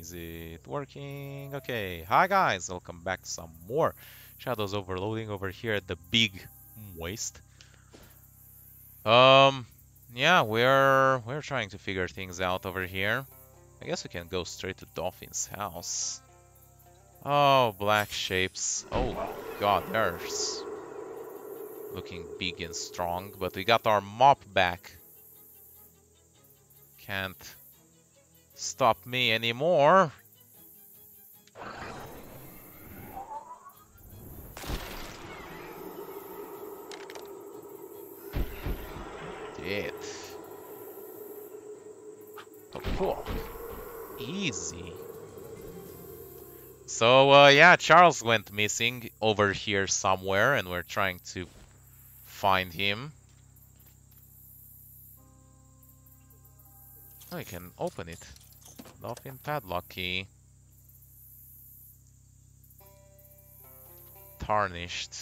Is it working? Okay, hi guys, welcome back to some more Shadows Overloading over here at the Big Moist. Yeah, we're trying to figure things out over here. I guess we can go straight to Dolphin's house. Oh, black shapes. Oh god, they're looking big and strong, but we got our mop back. Can't stop me anymore. Shit. Oh, cool. Easy. So, yeah, Charles went missing over here somewhere, and we're trying to find him. I can open it. Dolphin padlock key. Tarnished.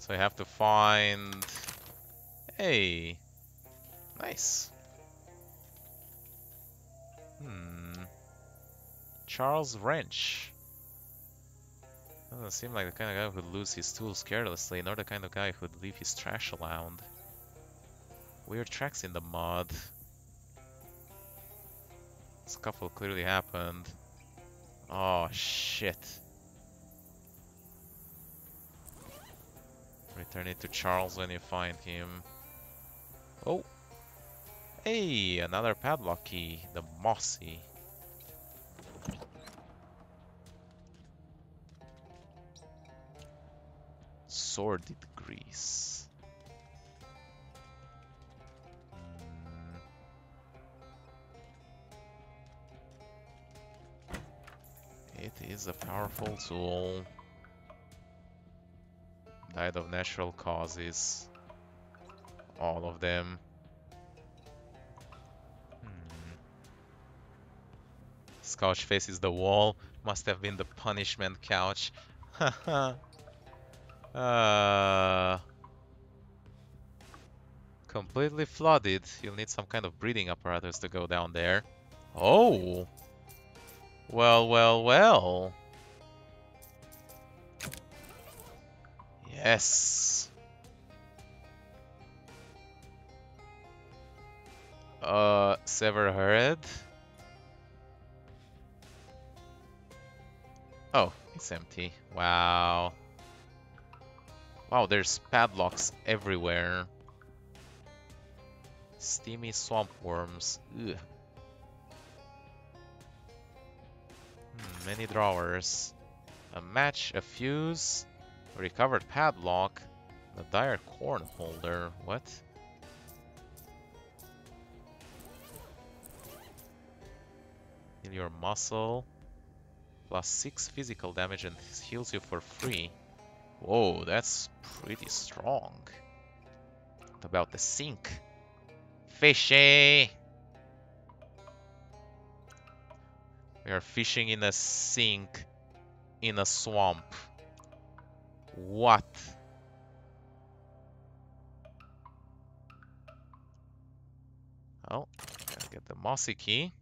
So I have to find... Hey! Nice. Charles Wrench. Doesn't seem like the kind of guy who'd lose his tools carelessly, nor the kind of guy who'd leave his trash around. Weird tracks in the mud. Scuffle clearly happened. Oh shit. Return it to Charles when you find him. Oh. Hey, another padlock key. The mossy. Sordid grease. It is a powerful tool. Died of natural causes. All of them. This couch faces the wall. Must have been the punishment couch. Haha. Completely flooded. You'll need some kind of breathing apparatus to go down there. Oh! Well, well, well. Yes. Sever her head. Oh, it's empty. Wow. Wow, there's padlocks everywhere. Steamy swamp worms. Ugh. Many drawers, a match, a fuse, a recovered padlock, a dire corn holder. What? Heal your muscle, +6 physical damage, and this heals you for free. Whoa, that's pretty strong. What about the sink? Fishy! We are fishing in a sink, in a swamp. What? Oh, gotta get the mossy key.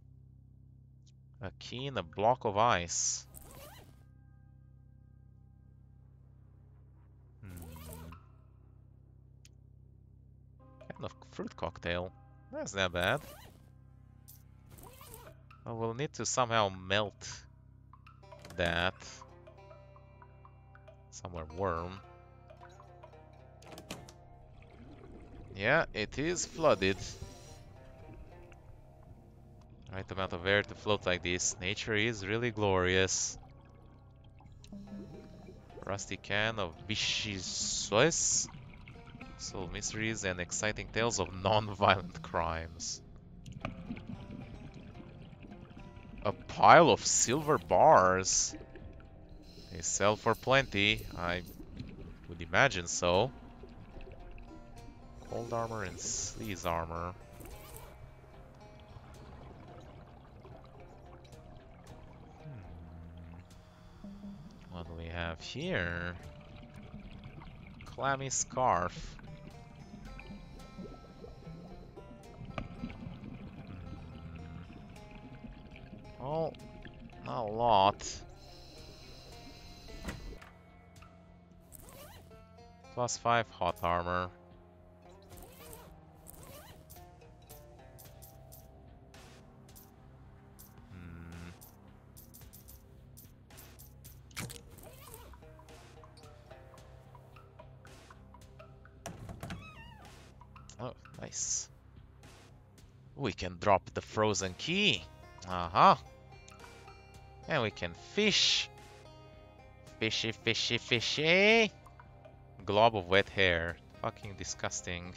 A key in a block of ice. Kind of fruit cocktail. That's not bad. We'll need to somehow melt that. Somewhere warm. Yeah, it is flooded. Right amount of air to float like this. Nature is really glorious. Rusty can of vicious soul mysteries and exciting tales of non-violent crimes. A pile of silver bars. They sell for plenty. I would imagine so. Cold armor and sleaze armor. What do we have here? Clammy scarf. Oh, a lot. Plus 5 hot armor. Oh, nice. We can drop the frozen key. Aha. And we can fish. Fishy, fishy, fishy. Glob of wet hair. Fucking disgusting.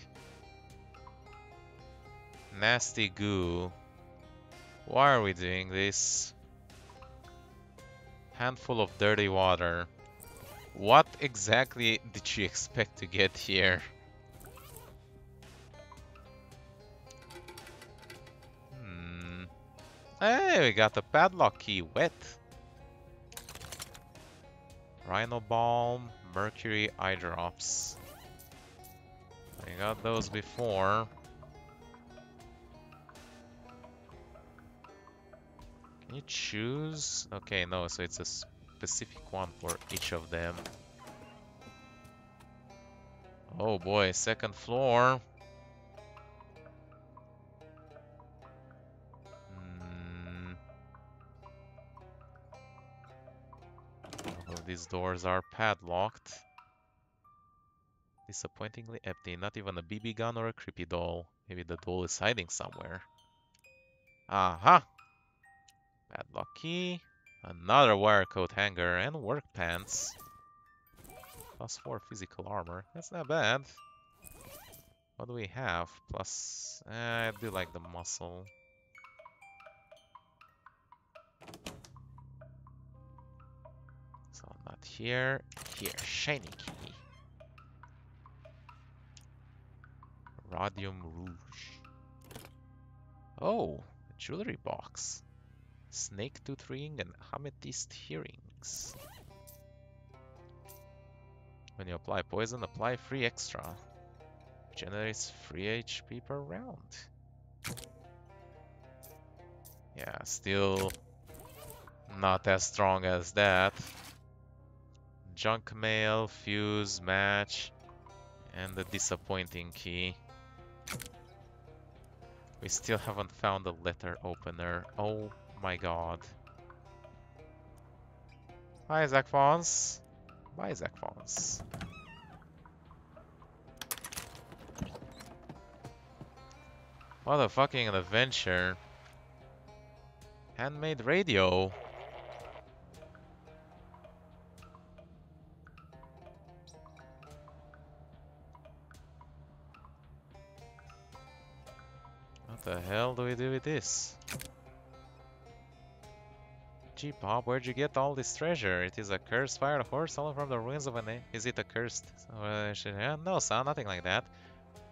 Nasty goo. Why are we doing this? Handful of dirty water. What exactly did you expect to get here? Hey, we got the padlock key wet. Rhino balm, mercury eye drops. I got those before. Can you choose? Okay, no, so it's a specific one for each of them. Oh boy, second floor. These doors are padlocked. Disappointingly empty. Not even a BB gun or a creepy doll. Maybe the doll is hiding somewhere. Aha! Padlock key. Another wire coat hanger and work pants. Plus 4 physical armor. That's not bad. What do we have? Plus... I do like the muscle. So not here, here, shiny key. Radium Rouge. Oh, a jewelry box. Snake tooth ring and amethyst earrings. When you apply poison, apply free extra. Generates free HP per round. Yeah, still not as strong as that. Junk mail, fuse, match, and the disappointing key. We still haven't found the letter opener. Oh my god. Hi, zachfonse. Bye, zachfonse. What a fucking adventure. Handmade radio. What the hell do we do with this? Gee, Bob, where'd you get all this treasure? It is a cursed fire horse stolen from the ruins of an... Is it a cursed... no, son, nothing like that.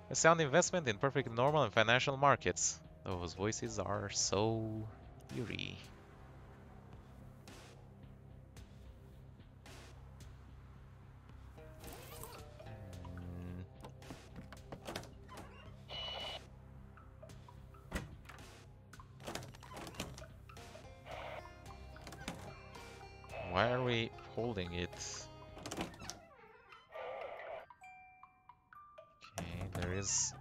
A sound investment in perfect normal and financial markets. Those voices are so... eerie. Why are we holding it? Okay, there is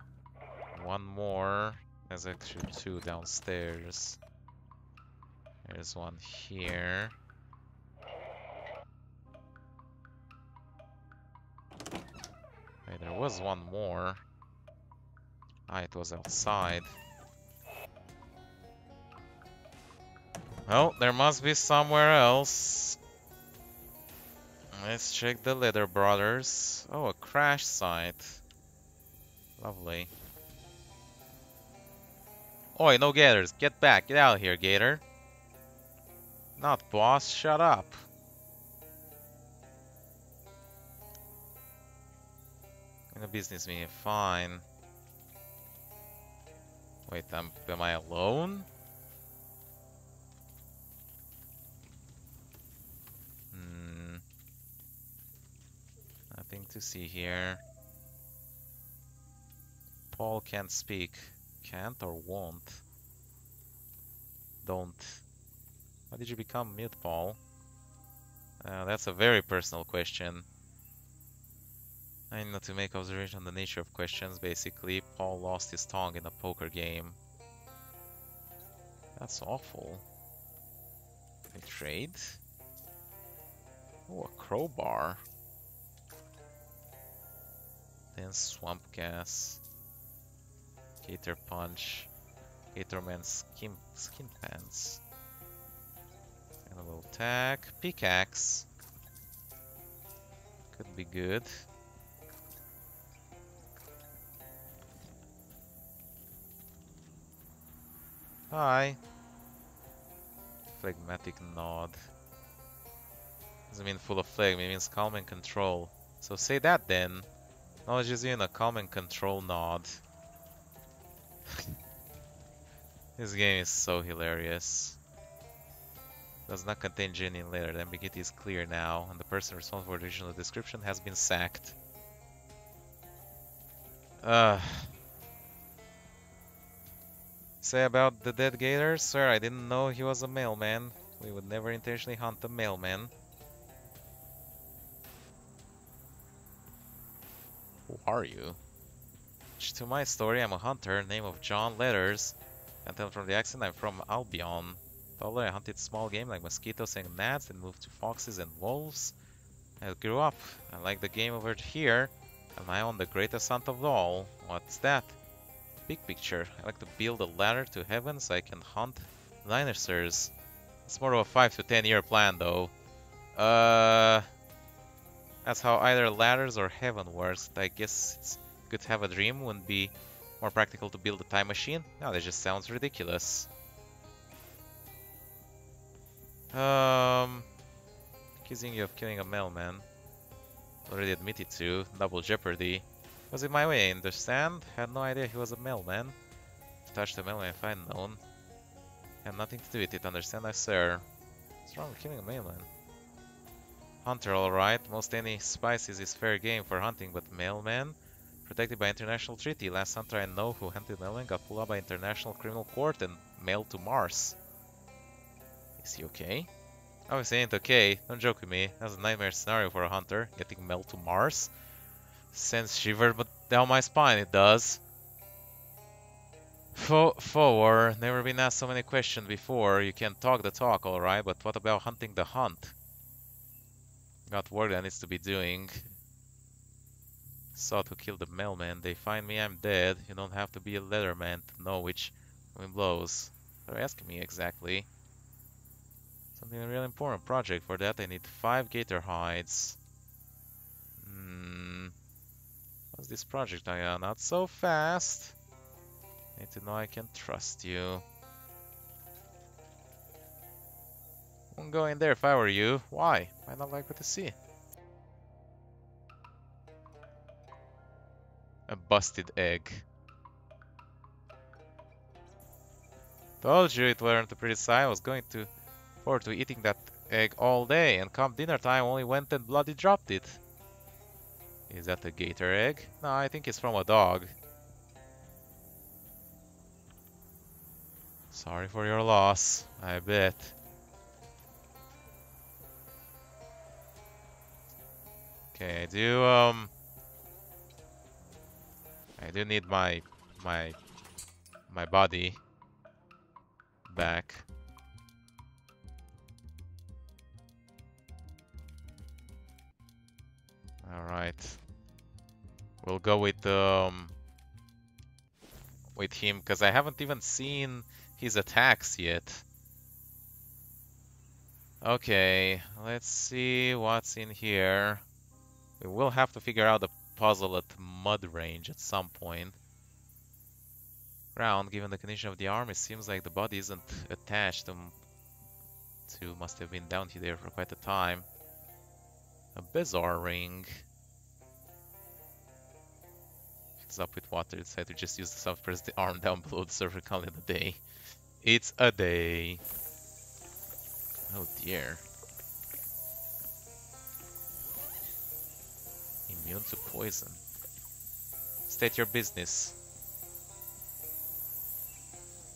one more. There's actually two downstairs. There's one here. Wait, there was one more. Ah, it was outside. Oh, there must be somewhere else. Let's check the Leather Brothers. Oh, a crash site. Lovely. Oi, no gators. Get back. Get out of here, gator. Not boss. Shut up. In a business meeting. Fine. Wait, am I alone? Nothing to see here. Paul can't speak. Can't or won't. Don't. How did you become mute, Paul? That's a very personal question. I need not to make observation on the nature of questions. Basically, Paul lost his tongue in a poker game. That's awful. Can we trade? Oh, a crowbar. Then swamp gas. Gator punch. Gatorman's skin pants. And a little tack. Pickaxe. Could be good. Hi. Phlegmatic nod. Doesn't mean full of phlegm, it means calm and control. So say that then. Knowledge is even a calm and control nod. This game is so hilarious. Does not contain genie later. The ambiguity is clear now, and the person responsible for the original description has been sacked. Ugh. Say about the dead gator? Sir, I didn't know he was a mailman. We would never intentionally hunt a mailman. Who are you? To my story, I'm a hunter, name of John Letters. And tell from the accent, I'm from Albion. I hunted small game like mosquitoes and gnats, then moved to foxes and wolves. I grew up. I like the game over here, and I own the greatest hunt of all. What's that? Big picture. I like to build a ladder to heaven so I can hunt dinosaurs. It's more of a 5 to 10 year plan though. That's how either ladders or heaven works. I guess it's good to have a dream. Wouldn't be more practical to build a time machine? No, that just sounds ridiculous. Accusing you of killing a mailman. Already admitted to. Double jeopardy. Was it my way, I understand? Had no idea he was a mailman. If touched a mailman if I'd known. Had nothing to do with it, understand I, sir. What's wrong with killing a mailman? Hunter, alright. Most any species is fair game for hunting, but mailman? Protected by international treaty. Last hunter I know who hunted mailman got pulled up by international criminal court and mailed to Mars. Is he okay? Obviously ain't okay. Don't joke with me. That's a nightmare scenario for a hunter. Getting mailed to Mars? Sends shivers down my spine, it does. Forward, never been asked so many questions before. You can talk the talk, alright, but what about hunting the hunt? Got work that needs to be doing. Sought to kill the mailman. They find me, I'm dead. You don't have to be a letterman to know which wind blows. They're asking me exactly. Something really important project. For that, I need 5 gator hides. What's this project, Aya? Not so fast. I need to know I can trust you. Wouldn't go in there if I were you. Why? Might not like what I see. A busted egg. Told you it weren't a pretty sight. I was going to forward to eating that egg all day, and come dinner time only went and bloody dropped it. Is that a gator egg? No, I think it's from a dog. Sorry for your loss, I bet. Okay, I do need my body back. Alright, we'll go with him, because I haven't even seen his attacks yet. Okay, let's see what's in here. We will have to figure out the puzzle at mud range at some point. Ground, given the condition of the arm, it seems like the body isn't attached. Two must have been down here for quite a time. A bizarre ring. It's up with water. Decided to just use the sub, press the arm down below the server, call it a day. It's a day. Oh dear. Immune to poison. State your business.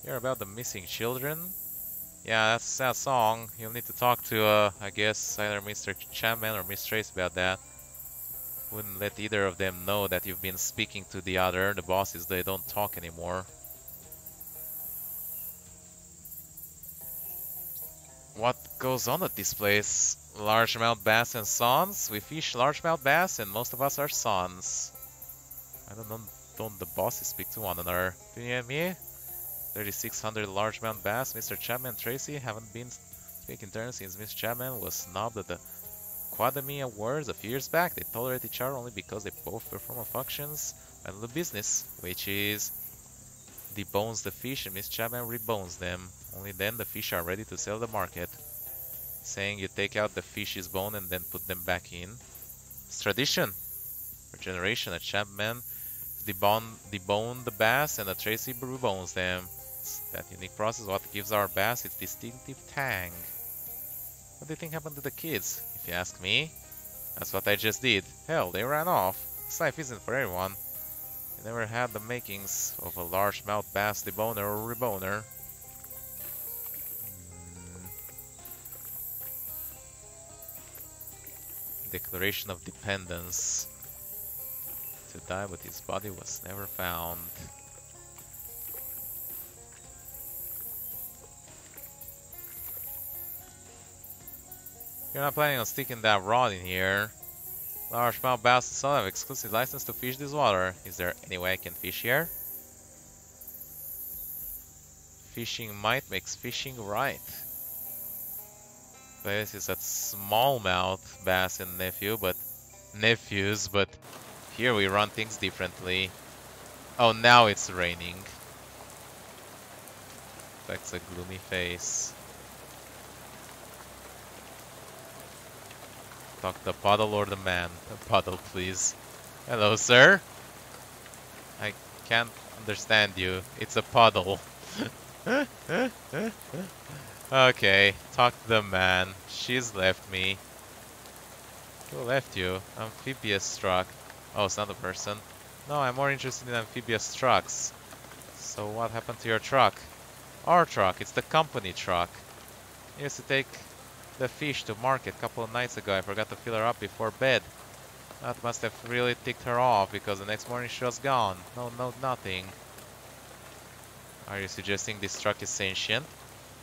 Hear about the missing children? Yeah, that's that song. You'll need to talk to, I guess, either Mr. Chapman or Miss Trace about that. Wouldn't let either of them know that you've been speaking to the other. The bosses, they don't talk anymore. What goes on at this place? Largemouth bass and sons? We fish largemouth bass and most of us are sons. I don't know, don't the bosses speak to one another? Do you know me? 3,600 largemouth bass. Mr. Chapman and Tracy haven't been speaking terms since Mr. Chapman was snubbed at the Quadamia Wars a few years back. They tolerate each other only because they both perform functions and the business, which is debones the fish and Miss Chapman rebones them. Only then the fish are ready to sell the market. Saying you take out the fish's bone and then put them back in. It's tradition. For generation, a Chapman debone the bass and a Tracy rebones them. It's that unique process what gives our bass its distinctive tang. What do you think happened to the kids? If you ask me, that's what I just did. Hell, they ran off. This life isn't for everyone. You never had the makings of a largemouth bass deboner or reboner. Declaration of dependence. To die, but his body was never found. You're not planning on sticking that rod in here. Largemouth bass and son have exclusive license to fish this water. Is there any way I can fish here? Fishing might makes fishing right. This is a smallmouth bass and nephews, but here we run things differently. Oh, now it's raining. That's a gloomy face. Talk the puddle or the man. The puddle, please. Hello, sir. I can't understand you. It's a puddle. Okay, talk to the man. She's left me. Who left you? Amphibious truck. Oh, it's not a person. No, I'm more interested in amphibious trucks. So what happened to your truck? Our truck. It's the company truck. It used to take the fish to market a couple of nights ago. I forgot to fill her up before bed. That must have really ticked her off because the next morning she was gone. No, nothing. Are you suggesting this truck is sentient?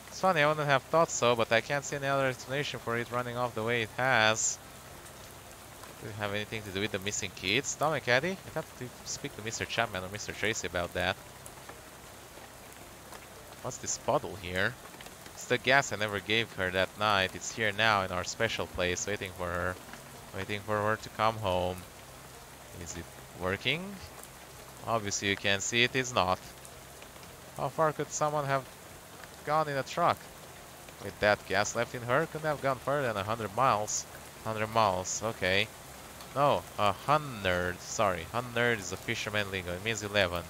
It's funny, I wouldn't have thought so, but I can't see any other explanation for it running off the way it has. Did it have anything to do with the missing kids? Dominic, Caddy, I have to speak to Mr. Chapman or Mr. Tracy about that. What's this puddle here? It's the gas I never gave her that night. It's here now in our special place, waiting for her. Waiting for her to come home. Is it working? Obviously you can see it is not. How far could someone have gone in a truck? With that gas left in her, couldn't have gone further than 100 miles. 100 miles, okay. No, 100, sorry. 100 is a fisherman lingo, it means 11.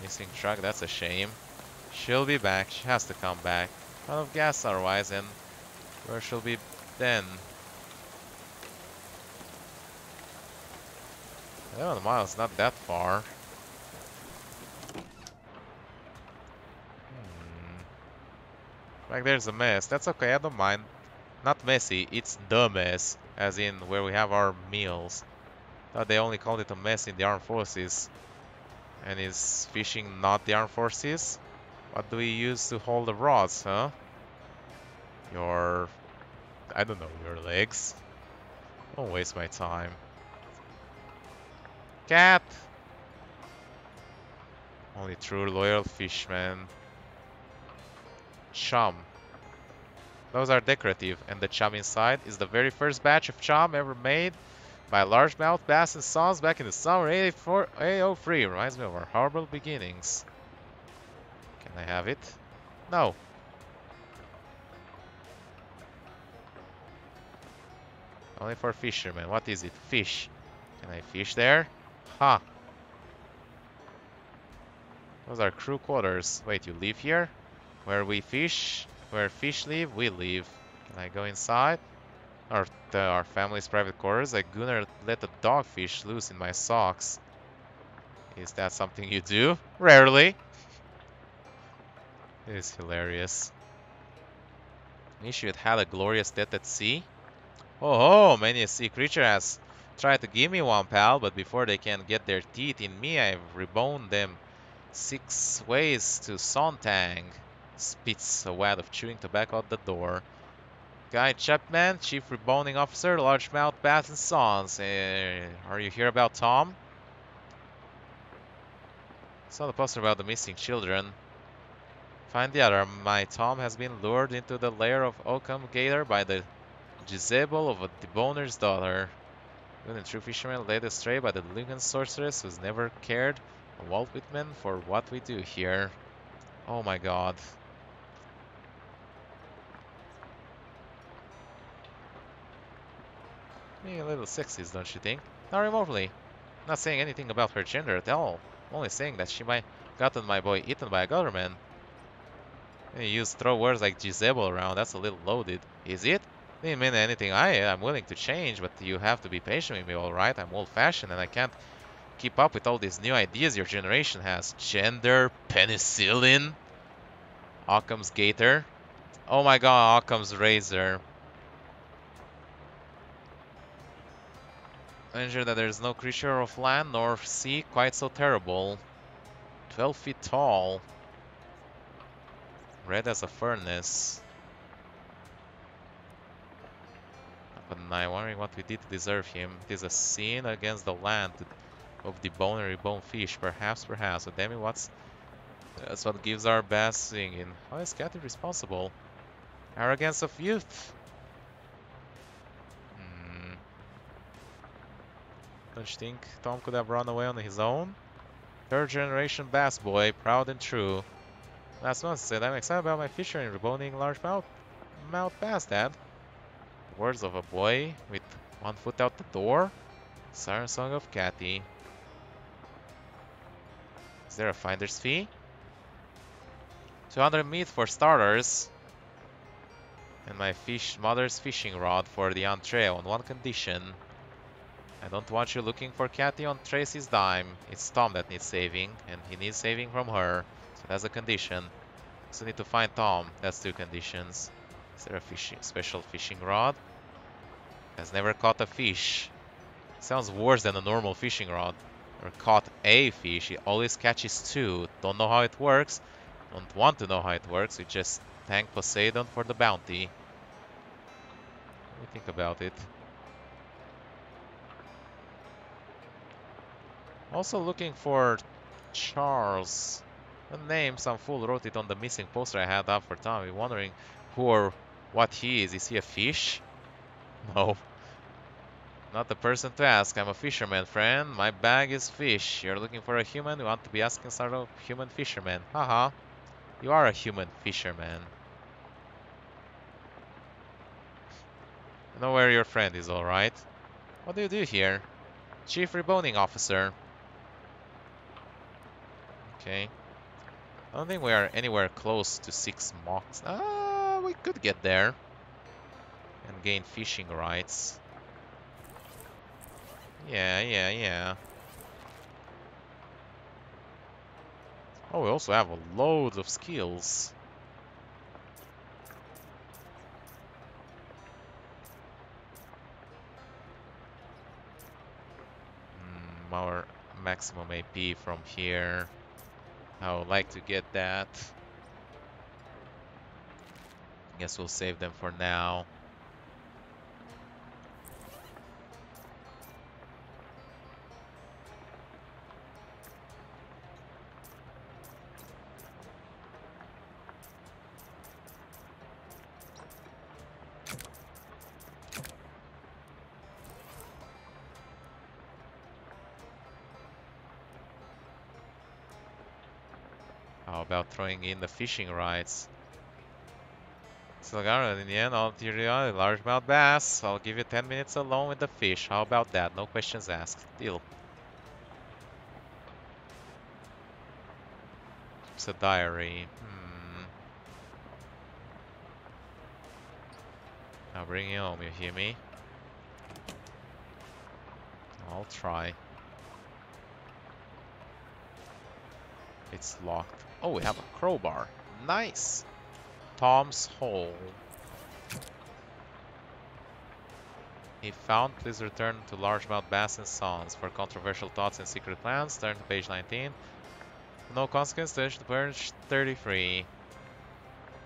Missing truck, that's a shame. She'll be back. She has to come back. Run out of gas otherwise, and where she'll be then. 11 miles, not that far. Like there's a mess. That's okay, I don't mind. Not messy, it's the mess. As in, where we have our meals. Thought they only called it a mess in the armed forces. And is fishing not the armed forces? What do we use to hold the rods, huh? Your... I don't know, your legs? Don't waste my time. Cat! Only true loyal fishmen. Chum. Those are decorative, and the chum inside is the very first batch of chum ever made by largemouth bass and sons back in the summer 803. Reminds me of our horrible beginnings. Can I have it? No. Only for fishermen. What is it? Fish. Can I fish there? Ha. Huh. Those are crew quarters. Wait, you live here? Where we fish? Where fish live, we live. Can I go inside? Our family's private quarters? I couldn't let a dogfish loose in my socks. Is that something you do? Rarely. It is hilarious. Initiate had a glorious death at sea. Oh, many a sea creature has tried to give me one, pal, but before they can get their teeth in me, I've reboned them 6 ways to Sontang. Spits a wad of chewing tobacco out the door. Guy Chapman, Chief Rebounding Officer, Largemouth Bass and Sons. Are you here about Tom? Saw the poster about the missing children. Find the other. My Tom has been lured into the lair of Occam's Gator by the gazebo of a debonair's daughter. Good and true fishermen led astray by the Lincoln sorceress who's never cared a Walt Whitman for what we do here. Oh my god. Being a little sexist, don't you think? Not remotely. Not saying anything about her gender at all. Only saying that she might gotten my boy eaten by a government. You use throw words like gazebo around, that's a little loaded. Is it? Didn't mean anything. I'm willing to change, but you have to be patient with me, alright? I'm old-fashioned and I can't keep up with all these new ideas your generation has. Gender, penicillin, Occam's Gator. Oh my god, Occam's razor. Ensure that there is no creature of land nor of sea quite so terrible. 12 feet tall. Red as a furnace. But I'm wondering what we did to deserve him. It is a sin against the land of the debonair bonefish. Perhaps. But damn it, that's what gives our bass singing. How is Cathy responsible? Arrogance of youth. Don't you think Tom could have run away on his own? Third generation bass boy, proud and true. Last month said, I'm excited about my fishery and rebounding large mouth bass, Dad. Words of a boy with one foot out the door. Siren song of Cathy. Is there a finder's fee? 200 meat for starters. And my mother's fishing rod for the entree on one condition. I don't want you looking for Cathy on Tracy's dime. It's Tom that needs saving, and he needs saving from her. So that's a condition. So need to find Tom. That's 2 conditions. Is there a special fishing rod? Has never caught a fish. Sounds worse than a normal fishing rod. Or caught a fish. It always catches 2. Don't know how it works. Don't want to know how it works. We just thank Poseidon for the bounty. Let me think about it. Also looking for Charles. A name, some fool wrote it on the missing poster I had up for Tommy. Wondering who or what he is. Is he a fish? No. Not the person to ask. I'm a fisherman, friend. My bag is fish. You're looking for a human? You want to be asking sort of human fisherman. Haha. You are a human fisherman. I know where your friend is, alright? What do you do here? Chief Reboning Officer. Okay. I don't think we are anywhere close to 6 mocks. We could get there. And gain fishing rights. Yeah. Oh, we also have a load of skills. Our maximum AP from here. I would like to get that. I guess we'll save them for now. About throwing in the fishing rights. So in the end, I'll do largemouth bass. I'll give you 10 minutes alone with the fish. How about that? No questions asked. Deal. It's a diary. I'll bring you home, you hear me? I'll try. It's locked. Oh, we have a crowbar. Nice. Tom's hole. He found, please return to Largemouth Bass and Sons for controversial thoughts and secret plans. Turn to page 19. No consequence to page 33.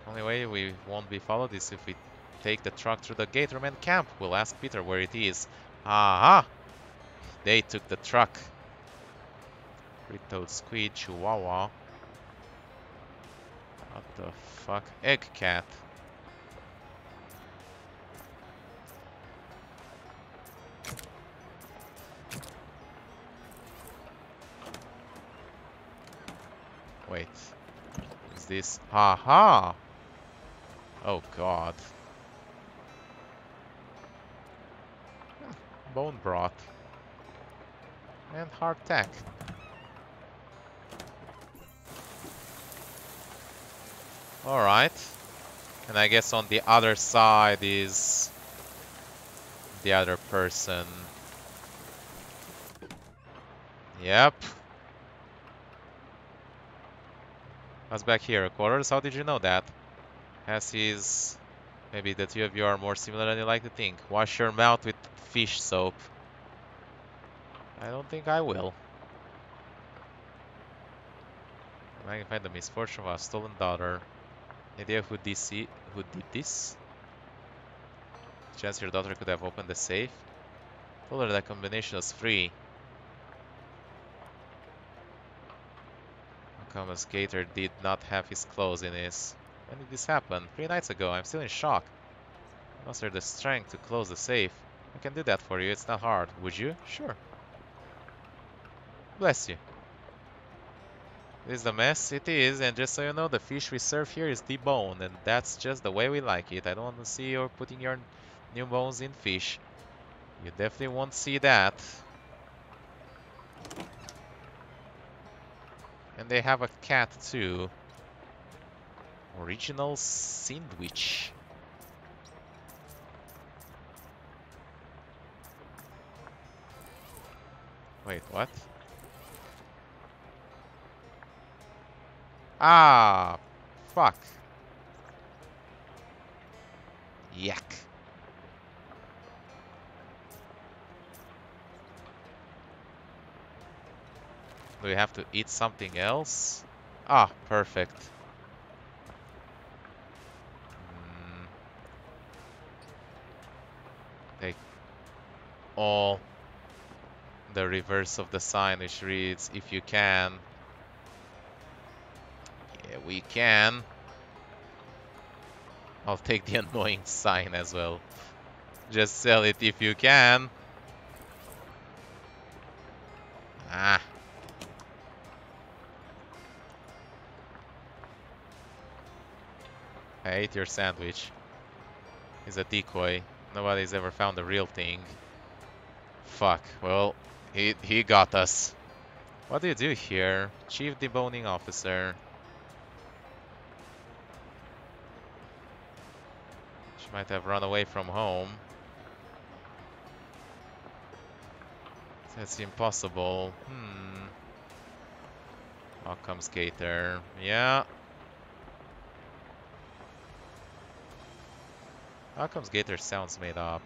Only way we won't be followed is if we take the truck through the Gatorman camp. We'll ask Peter where it is. Aha! They took the truck. Three-toed squid, chihuahua. What the fuck? Egg cat. Wait. Is this... Aha! Oh god. Bone broth. And hardtack. Alright. And I guess on the other side is the other person. Yep. What's back here? Quarters? How did you know that? Has his... Maybe the two of you are more similar than you like to think. Wash your mouth with fish soap. I don't think I will. Magnify the misfortune of a stolen daughter. Idea who did this? Chance your daughter could have opened the safe. Told her that combination was free. Occam's Gator did not have his clothes in his. When did this happen? 3 nights ago. I'm still in shock. I mustered the strength to close the safe. I can do that for you. It's not hard. Would you? Sure. Bless you. This is the mess it is, and just so you know, the fish we serve here is deboned, and that's just the way we like it. I don't want to see you putting your new bones in fish. You definitely won't see that. And they have a cat too. Original sandwich. Wait, what? Ah, fuck. Yuck. Do we have to eat something else? Ah, perfect. Take all the reverse of the sign, which reads, if you can. We can. I'll take the annoying sign as well. Just sell it if you can. Ah. I ate your sandwich. It's a decoy. Nobody's ever found the real thing. Fuck. Well, he got us. What do you do here? Chief Deboning Officer. Might have run away from home. That's impossible. Occam's Gator. Yeah. Occam's Gator sounds made up.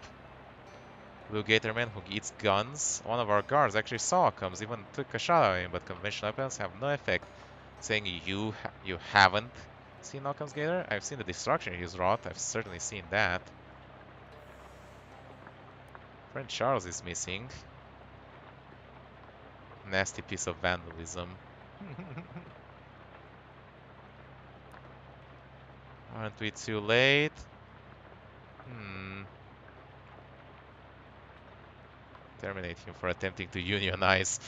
Blue Gator man who eats guns. One of our guards actually saw Occam's, even took a shot at him, but conventional weapons have no effect. Saying you haven't seen Occam's Gator? I've seen the destruction he's wrought. I've certainly seen that. Friend Charles is missing. Nasty piece of vandalism. Aren't we too late? Terminate him for attempting to unionize.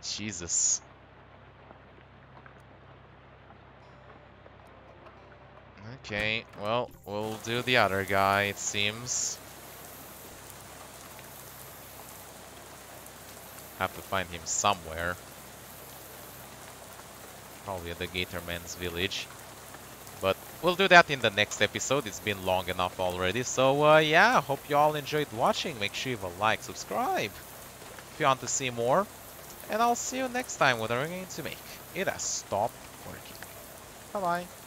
Jesus. Okay, well, we'll do the other guy, it seems. Have to find him somewhere. Probably at the Gatorman's village. But we'll do that in the next episode. It's been long enough already. So, yeah, hope you all enjoyed watching. Make sure you leave a like, subscribe if you want to see more. And I'll see you next time when we're going to make it a stop working. Bye-bye.